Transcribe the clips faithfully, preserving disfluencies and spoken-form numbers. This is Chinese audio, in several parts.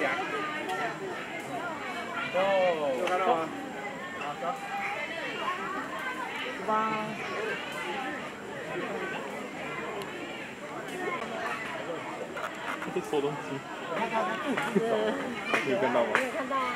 夹。哦，有看到吗？好，走。出发。在收东西。看到吗？你有看到吗？没有看到啊。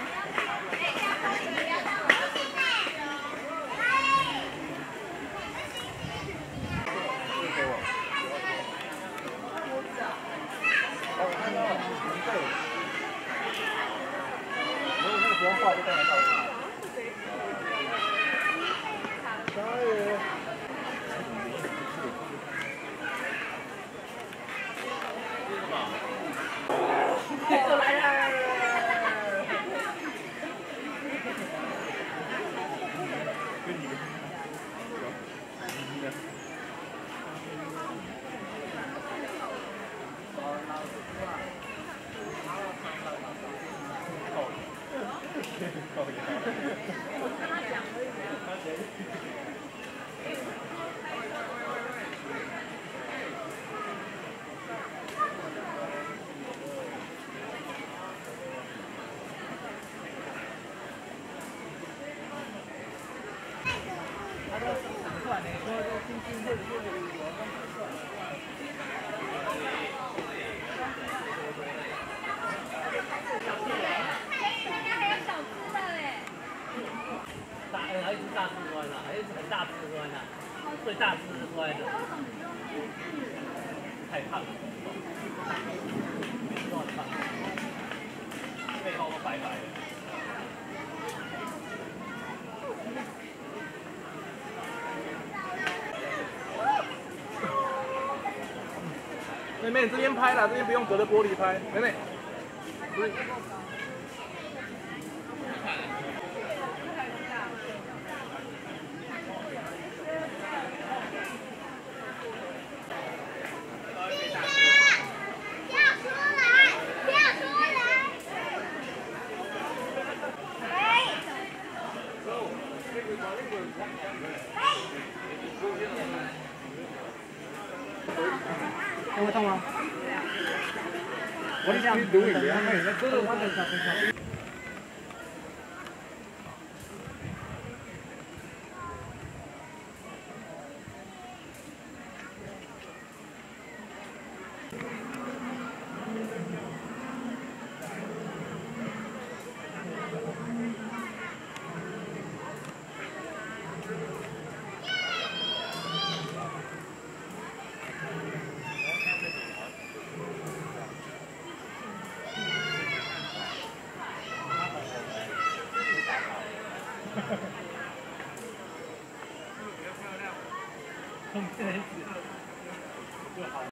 妹妹，你这边拍啦，这边不用隔着玻璃拍。妹妹，